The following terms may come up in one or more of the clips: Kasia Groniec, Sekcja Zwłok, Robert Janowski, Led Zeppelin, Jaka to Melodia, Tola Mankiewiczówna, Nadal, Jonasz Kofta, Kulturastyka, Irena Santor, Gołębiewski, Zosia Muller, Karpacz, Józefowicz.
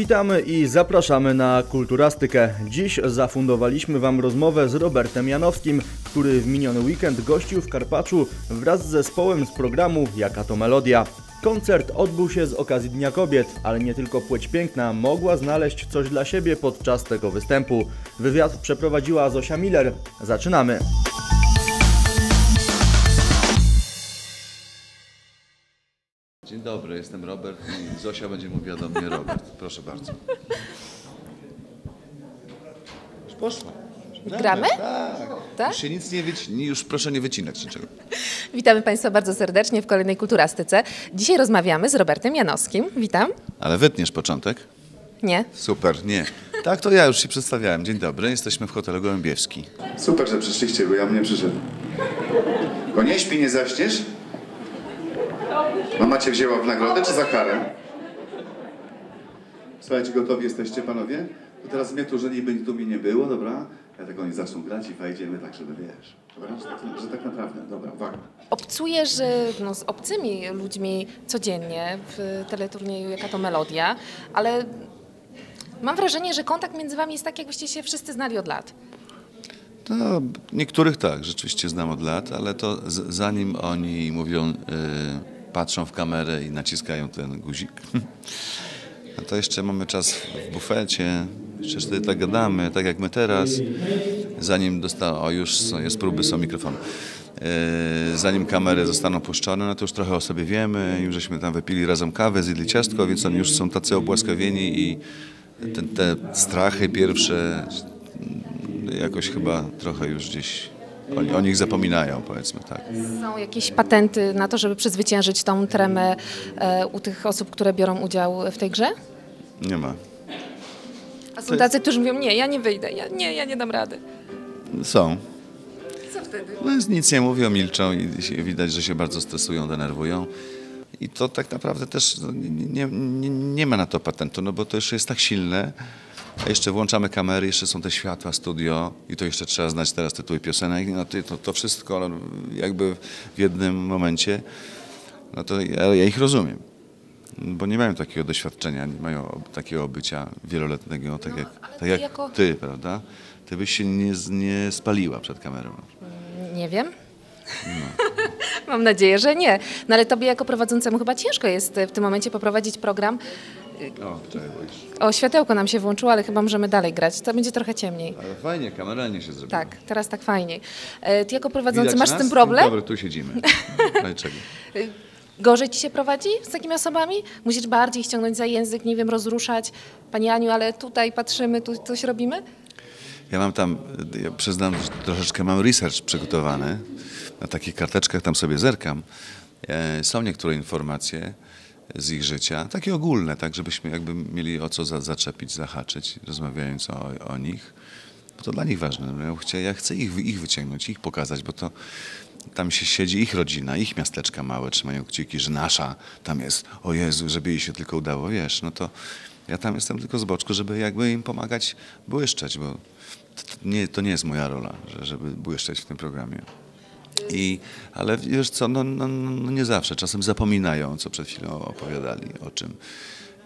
Witamy i zapraszamy na Kulturastykę. Dziś zafundowaliśmy Wam rozmowę z Robertem Janowskim, który w miniony weekend gościł w Karpaczu wraz z zespołem z programu Jaka to Melodia. Koncert odbył się z okazji Dnia Kobiet, ale nie tylko płeć piękna mogła znaleźć coś dla siebie podczas tego występu. Wywiad przeprowadziła Zosia Muller. Zaczynamy! Dzień dobry, jestem Robert i Zosia będzie mówiła do mnie Robert. Proszę bardzo. Już poszło. Gramy? Tak. Już się nic nie wycina, już proszę nie wycinać niczego. Witamy Państwa bardzo serdecznie w kolejnej Kulturastyce. Dzisiaj rozmawiamy z Robertem Janowskim. Witam. Ale wytniesz początek? Nie. Super, nie. Tak, to ja już się przedstawiałem. Dzień dobry, jesteśmy w hotelu Gołębiewski. Super, że przyszliście, bo ja mnie przyszedłem. Bo nie śpi, nie zaśniesz? Mama cię wzięła w nagrodę czy za karę? Słuchajcie, gotowi jesteście, panowie? To teraz mnie tu, że niby tu mi nie było, dobra? Ja tego nie zaczną grać i wejdziemy tak, żeby wiesz. Dobra? Że tak naprawdę, dobra, uwaga. Obcujesz z obcymi ludźmi codziennie w teleturnieju Jaka to Melodia, ale mam wrażenie, że kontakt między wami jest tak, jakbyście się wszyscy znali od lat. No, niektórych tak, rzeczywiście znam od lat, ale to zanim oni mówią... patrzą w kamerę i naciskają ten guzik. No to jeszcze mamy czas w bufecie, jeszcze wtedy tak gadamy, tak jak my teraz, zanim już próby, są mikrofony. Zanim kamery zostaną puszczone, no to już trochę o sobie wiemy, już żeśmy tam wypili razem kawę, zjedli ciastko, więc oni już są tacy obłaskawieni i te strachy pierwsze jakoś chyba trochę już gdzieś... O nich zapominają, powiedzmy, tak. Są jakieś patenty na to, żeby przezwyciężyć tą tremę u tych osób, które biorą udział w tej grze? Nie ma. A są tacy, którzy mówią, nie, ja nie wyjdę, ja nie dam rady. Są. Co wtedy? No, nic nie mówią, milczą i widać, że się bardzo stresują, denerwują. I to tak naprawdę też nie ma na to patentu, no bo to jeszcze jest tak silne. A jeszcze włączamy kamery, jeszcze są te światła, studio i to jeszcze trzeba znać teraz tytuły piosenek. No to wszystko jakby w jednym momencie, no to ja ich rozumiem, bo nie mają takiego doświadczenia, nie mają takiego obycia wieloletniego, tak jak ty, prawda? Ty byś się nie spaliła przed kamerą. Nie wiem. No. Mam nadzieję, że nie. No ale tobie jako prowadzącemu chyba ciężko jest w tym momencie poprowadzić program. O, światełko nam się włączyło, ale chyba możemy dalej grać. To będzie trochę ciemniej. Ale fajnie, kameralnie się zrobiło. Tak, teraz tak fajniej. Ty jako prowadzący widać masz nas? Z tym problem? Dobra, tu siedzimy. Dlaczego? Gorzej ci się prowadzi z takimi osobami? Musisz bardziej ściągnąć za język, nie wiem, rozruszać. Pani Aniu, ale tutaj patrzymy, tu coś robimy? Ja przyznam, że troszeczkę mam research przygotowany. Na takich karteczkach tam sobie zerkam. Są niektóre informacje z ich życia, takie ogólne, tak żebyśmy jakby mieli o co zaczepić, zahaczyć, rozmawiając o nich, bo to dla nich ważne. Ja chcę ich wyciągnąć, ich pokazać, bo to tam się siedzi ich rodzina, ich miasteczka małe, trzymają kciuki, że nasza tam jest, o Jezu, żeby jej się tylko udało, wiesz, no to ja tam jestem tylko z boczku, żeby jakby im pomagać błyszczeć, bo to nie jest moja rola, żeby błyszczeć w tym programie. Ale wiesz co, nie zawsze, czasem zapominają, co przed chwilą opowiadali, o czym.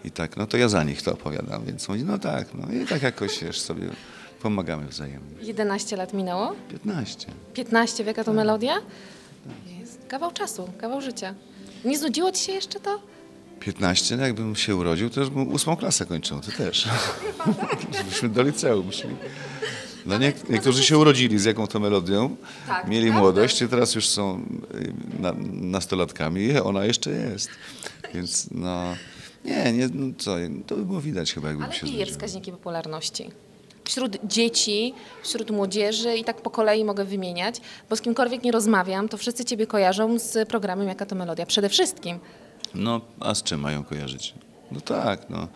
I tak, no to ja za nich to opowiadam, więc oni, no tak, no i tak jakoś, wiesz, sobie pomagamy wzajemnie. 11 lat minęło? 15. 15, Jaka to Melodia? Tak. Jest kawał czasu, kawał życia. Nie znudziło ci się jeszcze to? 15, no jakbym się urodził, to już bym 8 klasę kończył, ty też. Byśmy do liceum szli. No niektórzy się urodzili z Jaką to Melodią, tak, mieli młodość i teraz już są nastolatkami i ona jeszcze jest. Więc no, no co, to by było widać chyba, jakby się zdarzyło. Ale jakie wskaźniki popularności? Wśród dzieci, wśród młodzieży i tak po kolei mogę wymieniać, bo z kimkolwiek nie rozmawiam, to wszyscy ciebie kojarzą z programem Jaka to Melodia, przede wszystkim. No, a z czym mają kojarzyć? No tak, no.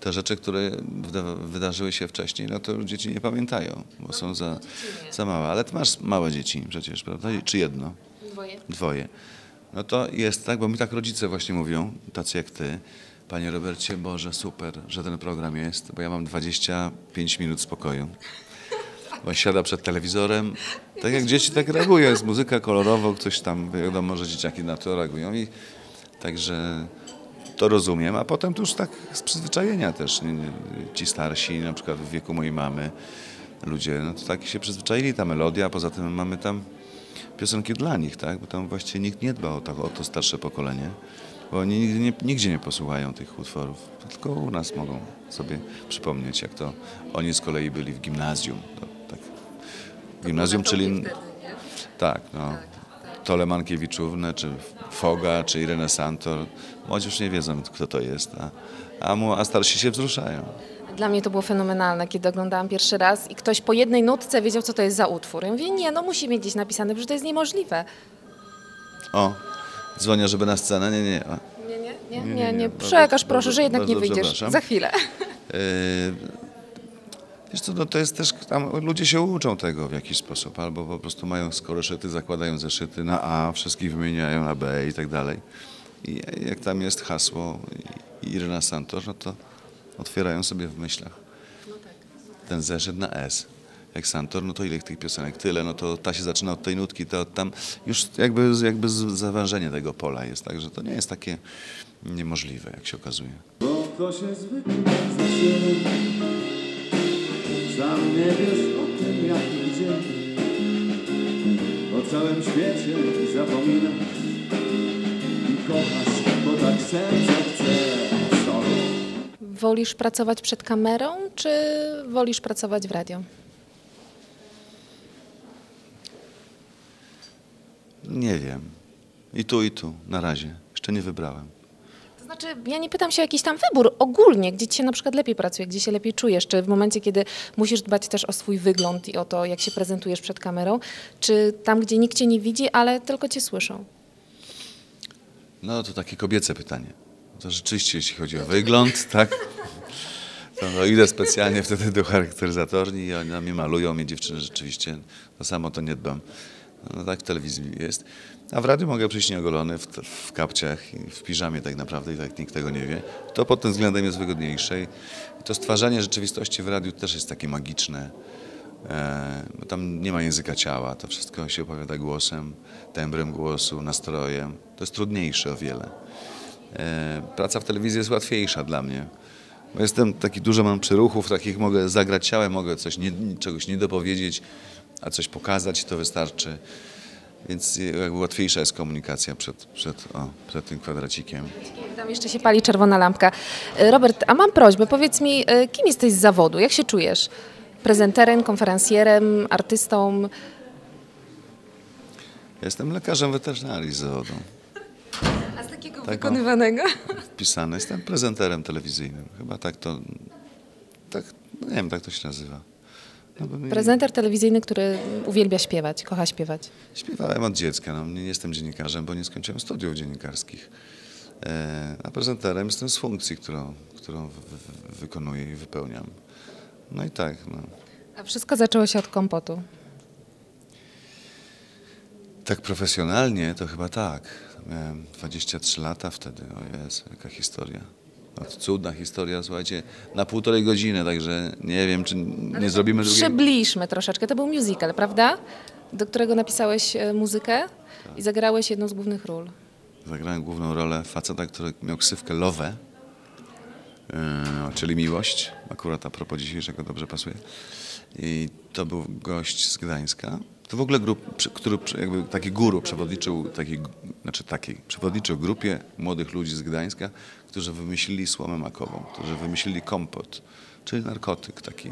Te rzeczy, które wydarzyły się wcześniej, no to już dzieci nie pamiętają, bo są za małe. Ale ty masz małe dzieci przecież, prawda? Czy jedno? Dwoje. No to jest tak, bo mi tak rodzice właśnie mówią, tacy jak ty. Panie Robercie, Boże, super, że ten program jest, bo ja mam 25 minut spokoju. Bo siada przed telewizorem, tak jak dzieci tak reagują, jest muzyka kolorowa, ktoś tam, wiadomo, że dzieciaki na to reagują. Także... to rozumiem, a potem to już tak z przyzwyczajenia też. Ci starsi, na przykład w wieku mojej mamy, ludzie, no to tak się przyzwyczaili, ta melodia, a poza tym mamy tam piosenki dla nich, tak? Bo tam właściwie nikt nie dba o to starsze pokolenie, bo oni nigdzie nie posłuchają tych utworów, tylko u nas mogą sobie przypomnieć, jak to oni z kolei byli w gimnazjum. To, tak. Gimnazjum, czyli... Wtedy, tak, no. Tak. Tole Mankiewiczówne, czy Foga, czy Irenę Santor. Młodzież nie wiedzą, kto to jest, a starsi się wzruszają. Dla mnie to było fenomenalne, kiedy oglądałam pierwszy raz i ktoś po jednej nutce wiedział, co to jest za utwór. Ja mówię, nie, no musi mieć gdzieś napisane, bo to jest niemożliwe. O, dzwonię, żeby na scenę, nie. Przekaż proszę, że jednak nie wyjdziesz. Za chwilę. Wiesz co, no to jest też, tam ludzie się uczą tego w jakiś sposób, albo po prostu mają skoroszyty, zakładają zeszyty na A, wszystkich wymieniają na B i tak dalej. I jak tam jest hasło Irena Santor, no to otwierają sobie w myślach ten zeszyt na S. Jak Santor, no to ile tych piosenek? Tyle, no to ta się zaczyna od tej nutki, to tam już jakby zawężenie tego pola jest, także to nie jest takie niemożliwe, jak się okazuje. Bo to się zwykle zaczyna. Sam nie wiesz o tym, jak i gdzie. O całym świecie zapominasz i kochasz, bo tak serce chce. Wolisz pracować przed kamerą, czy wolisz pracować w radio? Nie wiem. I tu, na razie. Jeszcze nie wybrałem. Znaczy, ja nie pytam się o jakiś tam wybór ogólnie, gdzie ci się na przykład lepiej pracuje, gdzie się lepiej czujesz, czy w momencie, kiedy musisz dbać też o swój wygląd i o to, jak się prezentujesz przed kamerą, czy tam, gdzie nikt cię nie widzi, ale tylko cię słyszą? No to takie kobiece pytanie. To rzeczywiście, jeśli chodzi o wygląd, tak? To no, idę specjalnie wtedy do charakteryzatorni i oni mnie malują, mnie dziewczyny rzeczywiście, to samo to nie dbam. No tak w telewizji jest. A w radiu mogę przyjść nieogolony, w kapciach, i w piżamie tak naprawdę i tak nikt tego nie wie. To pod tym względem jest wygodniejsze. I to stwarzanie rzeczywistości w radiu też jest takie magiczne. Bo tam nie ma języka ciała, to wszystko się opowiada głosem, tembrem głosu, nastrojem. To jest trudniejsze o wiele. Praca w telewizji jest łatwiejsza dla mnie. Bo jestem taki, dużo mam przyruchów, takich mogę zagrać ciałem, mogę coś czegoś nie dopowiedzieć, a coś pokazać, to wystarczy. Więc jakby łatwiejsza jest komunikacja przed tym kwadracikiem. Tam jeszcze się pali czerwona lampka. Robert, a mam prośbę, powiedz mi, kim jesteś z zawodu? Jak się czujesz? Prezenterem, konferencjerem, artystą? Jestem lekarzem weterynarii z zawodu. A z takiego wykonywanego? Wpisany. Jestem prezenterem telewizyjnym. Chyba tak to... Tak, nie wiem, tak to się nazywa. No, prezenter telewizyjny, który uwielbia śpiewać, kocha śpiewać. Śpiewałem od dziecka. No, nie jestem dziennikarzem, bo nie skończyłem studiów dziennikarskich. A prezenterem jestem z funkcji, którą wykonuję i wypełniam. No i tak. No. A wszystko zaczęło się od kompotu? Tak profesjonalnie to chyba tak. Miałem 23 lata wtedy. O Jezu, jaka historia. Cudna historia, słuchajcie, na 1,5 godziny, także nie wiem, czy nie zrobimy drugiej. Przybliżmy troszeczkę, to był musical, prawda? Do którego napisałeś muzykę i zagrałeś jedną z głównych ról. Zagrałem główną rolę faceta, który miał ksywkę Love, czyli miłość, akurat a propos dzisiejszego dobrze pasuje. I to był gość z Gdańska. To w ogóle który jakby taki guru przewodniczył, przewodniczył grupie młodych ludzi z Gdańska, którzy wymyślili słomę makową, którzy wymyślili kompot, czyli narkotyk taki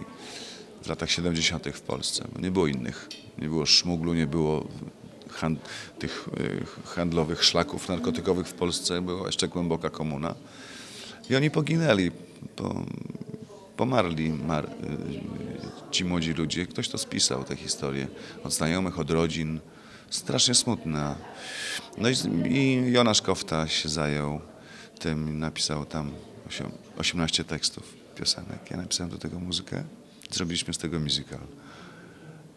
w latach 70. w Polsce. Bo nie było innych, nie było szmuglu, nie było tych handlowych szlaków narkotykowych w Polsce, była jeszcze głęboka komuna. I oni poginęli, pomarli ci młodzi ludzie. Ktoś to spisał, te historie. Od znajomych, od rodzin. Strasznie smutna. No i Jonasz Kofta się zajął tym. Napisał tam 18 tekstów, piosenek. Ja napisałem do tego muzykę. Zrobiliśmy z tego musical.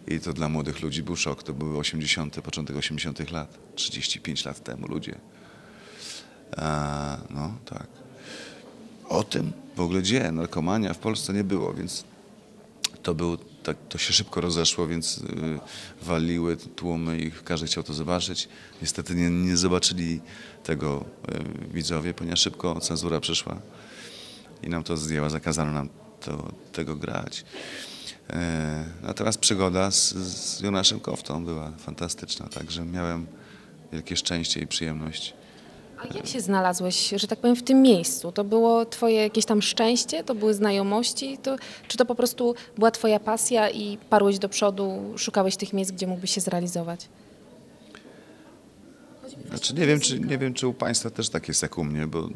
I to dla młodych ludzi był szok. To były 80., początek 80. lat. 35 lat temu ludzie. No tak. O tym w ogóle narkomania w Polsce nie było, więc to był tak, to się szybko rozeszło, więc waliły tłumy i każdy chciał to zobaczyć. Niestety nie zobaczyli tego widzowie, ponieważ szybko cenzura przyszła i nam to zdjęła, zakazano nam tego grać. A teraz przygoda z Jonaszem Koftą była fantastyczna, także miałem wielkie szczęście i przyjemność. A jak się znalazłeś, że tak powiem, w tym miejscu? To było twoje jakieś tam szczęście? To były znajomości? Czy to po prostu była twoja pasja i parłeś do przodu, szukałeś tych miejsc, gdzie mógłbyś się zrealizować? Znaczy, nie wiem, czy u państwa też tak jest jak u mnie, bo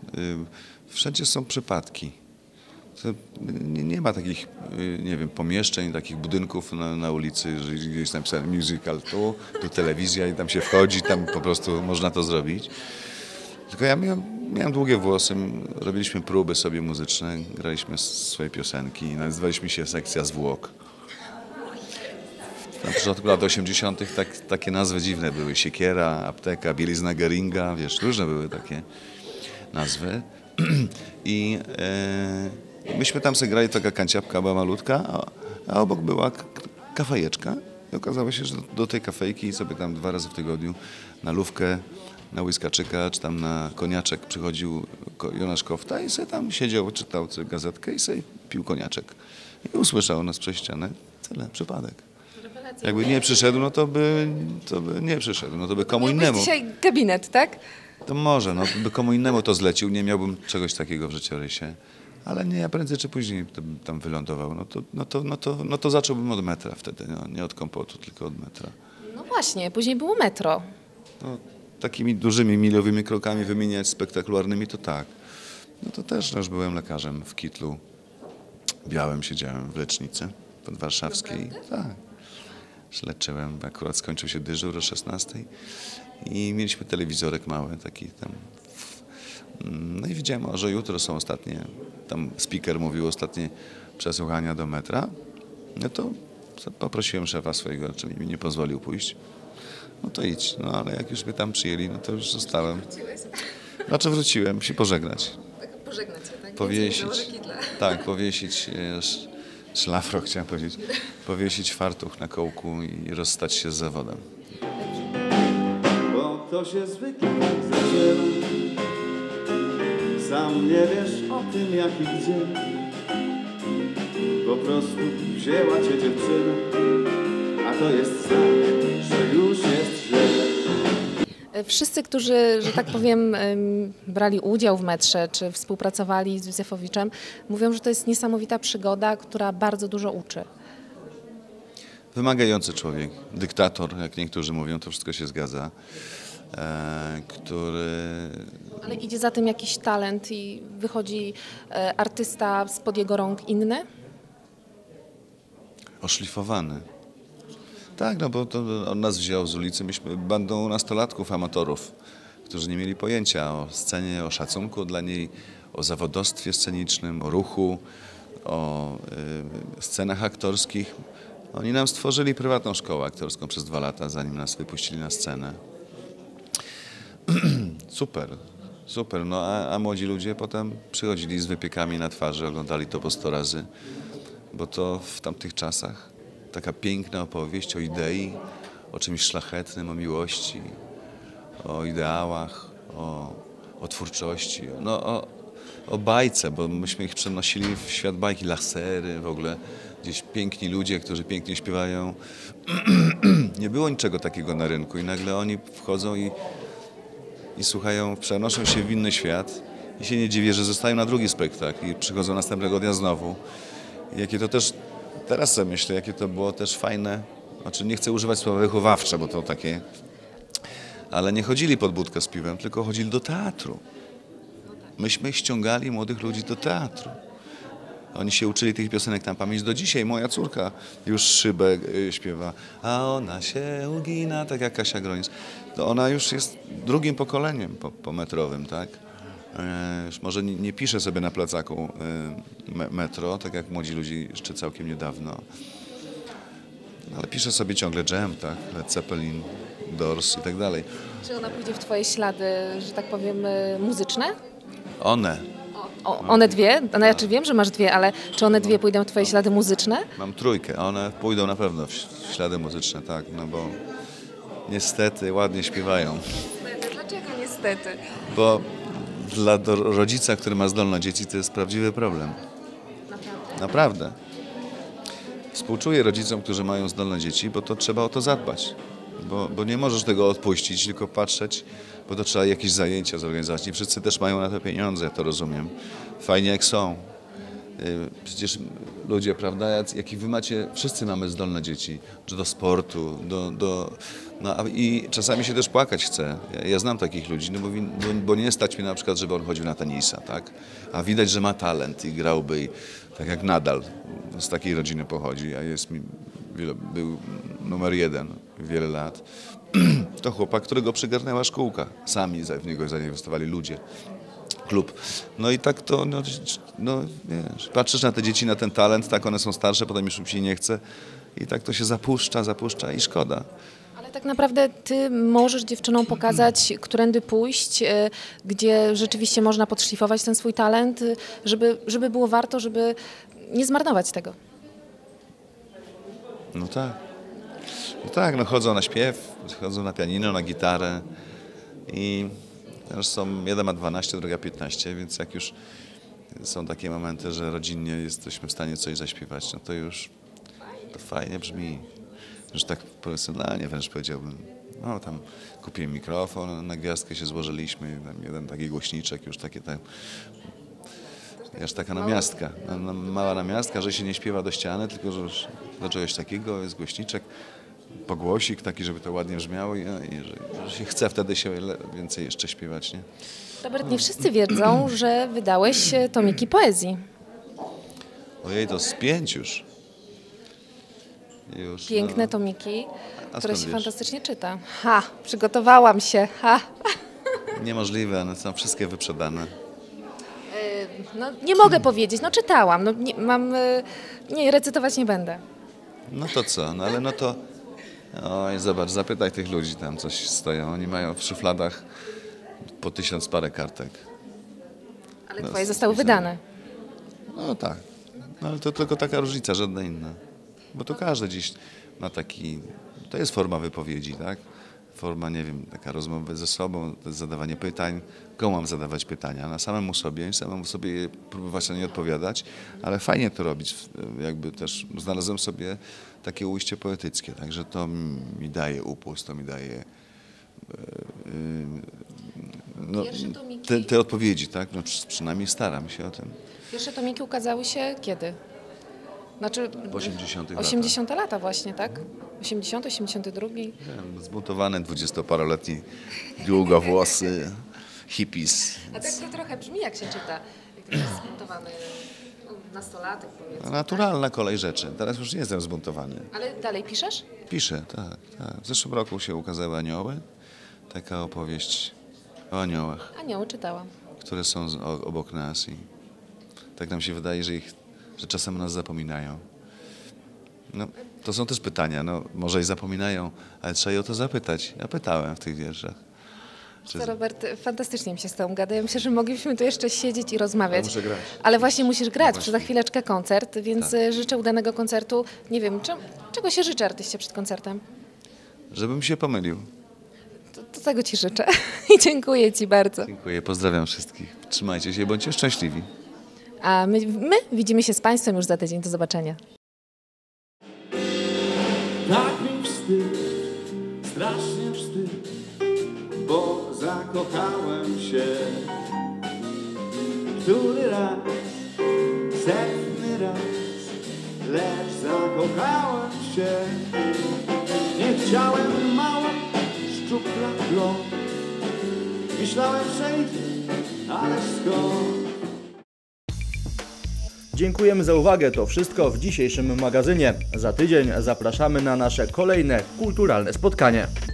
wszędzie są przypadki. Nie ma takich, nie wiem, pomieszczeń, takich budynków na ulicy, że gdzieś napisane musical tu telewizja i tam się wchodzi, tam po prostu można to zrobić. Tylko ja miałem długie włosy, robiliśmy próby sobie muzyczne, graliśmy swoje piosenki i nazywaliśmy się Sekcja Zwłok. Na początku lat 80. takie nazwy dziwne były, siekiera, apteka, bielizna Geringa, wiesz, różne były takie nazwy. I myśmy tam sobie grali, taka kanciapka była malutka, a obok była kafejeczka i okazało się, że do tej kafejki sobie tam 2 razy w tygodniu na lówkę, na łyskaczyka, czy tam na koniaczek przychodził Jonasz Kofta i sobie tam siedział, czytał gazetkę i sobie pił koniaczek. I usłyszał nas przez ścianę. Tyle, przypadek. Rewelacja. Jakby nie przyszedł, no to by nie przyszedł, no to by komu innemu. Dzisiaj gabinet, tak? To może, no by komu innemu to zlecił, nie miałbym czegoś takiego w życiorysie. Ale nie, ja prędzej czy później tam wylądował. No to zacząłbym od metra wtedy, no, nie od kompotu, tylko od metra. No właśnie, później było metro. No, takimi dużymi, milowymi krokami wymieniać spektakularnymi, to tak. No to też już byłem lekarzem w kitlu białym, siedziałem w lecznicy podwarszawskiej. Tak. Leczyłem, akurat skończył się dyżur o 16:00 i mieliśmy telewizorek mały, taki tam. No i widziałem, że jutro są ostatnie, tam speaker mówił, ostatnie przesłuchania do metra. No to poprosiłem szefa swojego, czy mi nie pozwolił pójść. No to idź, no ale jak już mnie tam przyjęli, no to już zostałem. Znaczy wróciłem się pożegnać. Tak, pożegnać się, tak? Powiesić. Tak, powiesić szlafro, chciałem powiedzieć. Powiesić fartuch na kołku i rozstać się z zawodem. Bo to się zwykle tak zadziela. Sam nie wiesz o tym, jak i gdzie. Po prostu wzięła cię dziewczyna, a to jest znak. Już jest źle. Wszyscy, którzy, że tak powiem, brali udział w metrze, czy współpracowali z Józefowiczem, mówią, że to jest niesamowita przygoda, która bardzo dużo uczy. Wymagający człowiek, dyktator, jak niektórzy mówią, to wszystko się zgadza, który... Ale idzie za tym jakiś talent i wychodzi artysta spod jego rąk inny? Oszlifowany. Tak, no bo to on nas wziął z ulicy, myśmy bandą nastolatków, amatorów, którzy nie mieli pojęcia o scenie, o szacunku dla niej, o zawodostwie scenicznym, o ruchu, o scenach aktorskich. Oni nam stworzyli prywatną szkołę aktorską przez 2 lata, zanim nas wypuścili na scenę. Super, super. No a młodzi ludzie potem przychodzili z wypiekami na twarzy, oglądali to po 100 razy, bo to w tamtych czasach taka piękna opowieść o idei, o czymś szlachetnym, o miłości, o ideałach, o twórczości, no, o bajce, bo myśmy ich przenosili w świat bajki, lasery w ogóle, gdzieś piękni ludzie, którzy pięknie śpiewają. Nie było niczego takiego na rynku i nagle oni wchodzą i słuchają, przenoszą się w inny świat i się nie dziwię, że zostają na drugi spektakl i przychodzą następnego dnia znowu. Jakie to też... Teraz sobie myślę, jakie to było też fajne, znaczy nie chcę używać słowa wychowawcze, bo to takie, ale nie chodzili pod budkę z piwem, tylko chodzili do teatru. Myśmy ściągali młodych ludzi do teatru. Oni się uczyli tych piosenek na pamięć do dzisiaj. Moja córka już szybę śpiewa, a ona się ugina, tak jak Kasia Groniec. To ona już jest drugim pokoleniem pometrowym, tak? Już może nie piszę sobie na plecaku metro, tak jak młodzi ludzie jeszcze całkiem niedawno, ale piszę sobie ciągle Jam, tak? Led Zeppelin, Doors i tak dalej. Czy ona pójdzie w twoje ślady, że tak powiem, muzyczne? One. One dwie? No ja wiem, że masz dwie, ale czy one dwie pójdą w twoje ślady muzyczne? Mam trójkę, a one pójdą na pewno w ślady muzyczne, tak, no bo niestety ładnie śpiewają. Dlaczego niestety? Bo dla rodzica, który ma zdolne dzieci, to jest prawdziwy problem. Naprawdę? Naprawdę. Współczuję rodzicom, którzy mają zdolne dzieci, bo to trzeba o to zadbać. Bo nie możesz tego odpuścić, tylko patrzeć, bo to trzeba jakieś zajęcia zorganizować. I wszyscy też mają na to pieniądze, to rozumiem. Fajnie jak są. Przecież ludzie, prawda, jakich wy macie, wszyscy mamy zdolne dzieci. Do sportu, no i czasami się też płakać chce. Ja znam takich ludzi, no bo nie stać mi na przykład, żeby on chodził na tenisa, tak? A widać, że ma talent i grałby, i tak jak Nadal z takiej rodziny pochodzi, a jest mi... Był numer 1 wiele lat. To chłopak, którego przygarnęła szkółka. Sami w niego zainwestowali ludzie, klub. No i tak to, wiesz, patrzysz na te dzieci, na ten talent, tak one są starsze, potem już się nie chce. I tak to się zapuszcza i szkoda. Ale tak naprawdę ty możesz dziewczynom pokazać, którędy pójść, gdzie rzeczywiście można podszlifować ten swój talent, żeby było warto, żeby nie zmarnować tego. No tak. No tak, no chodzą na śpiew, chodzą na pianino, na gitarę i też są, jeden ma 12, druga 15, więc jak już są takie momenty, że rodzinnie jesteśmy w stanie coś zaśpiewać, no to już to fajnie brzmi. Już tak profesjonalnie wręcz powiedziałbym, no tam kupiłem mikrofon, na gwiazdkę się złożyliśmy, jeden taki głośniczek, już takie tam... Aż taka namiastka, mała namiastka, że się nie śpiewa do ściany, tylko że do czegoś takiego jest głośniczek, pogłosik taki, żeby to ładnie brzmiało i że się chce wtedy się więcej jeszcze śpiewać, nie? Robert, nie wszyscy wiedzą, że wydałeś tomiki poezji. Ojej, to z 5 już. Piękne tomiki, które się fantastycznie czyta. Ha, przygotowałam się, ha. Niemożliwe, one są wszystkie wyprzedane. No, nie mogę powiedzieć, no czytałam, no, nie, recytować nie będę. No to co, no ale no to... Oj, zobacz, zapytaj tych ludzi tam, coś stoją, oni mają w szufladach po 1000 parę kartek. Ale no, twoje zostały wydane. No tak, no, ale to tylko taka różnica, żadna inna. Bo to każdy dziś ma taki... To jest forma wypowiedzi, tak? Forma, nie wiem, taka rozmowa ze sobą, zadawanie pytań. Komu mam zadawać pytania? Na samemu sobie próbować na nie odpowiadać, ale fajnie to robić. Jakby też znalazłem sobie takie ujście poetyckie, także to mi daje upust, to mi daje no, te odpowiedzi, tak? No, przynajmniej staram się o tym. Pierwsze tomiki ukazały się kiedy? Znaczy, 80 lata właśnie, tak? 80, 82. Zbuntowany 20-paroletni, długowłosy, hippies. A tak to trochę brzmi, jak się czyta, jak to jest zbuntowany nastolatek, powiedzmy. Naturalna kolej rzeczy. Teraz już nie jestem zbuntowany. Ale dalej piszesz? Piszę, tak, tak. W zeszłym roku się ukazały Anioły. Taka opowieść o aniołach. Anioły czytałam. Które są obok nas i tak nam się wydaje, że ich... że czasem nas zapominają. No, to są też pytania, no może i zapominają, ale trzeba je o to zapytać. Ja pytałem w tych wierszach. Co, Robert, fantastycznie mi się z tobą gada. Ja myślę, że moglibyśmy tu jeszcze siedzieć i rozmawiać. Muszę grać. Ale właśnie musisz grać, przez za chwileczkę koncert, więc tak. Życzę udanego koncertu. Nie wiem, czego się życzy artyście przed koncertem? Żebym się pomylił. To tego ci życzę i dziękuję ci bardzo. Dziękuję, pozdrawiam wszystkich. Trzymajcie się, bądźcie szczęśliwi. A my widzimy się z Państwem już za tydzień. Do zobaczenia. Tak mi wstyd, strasznie wstyd, bo zakochałem się. Który raz, setny raz, lecz zakochałem się. Nie chciałem mało, szczupla blond. Myślałem przejdzie, ale skąd? Dziękujemy za uwagę, to wszystko w dzisiejszym magazynie. Za tydzień zapraszamy na nasze kolejne kulturalne spotkanie.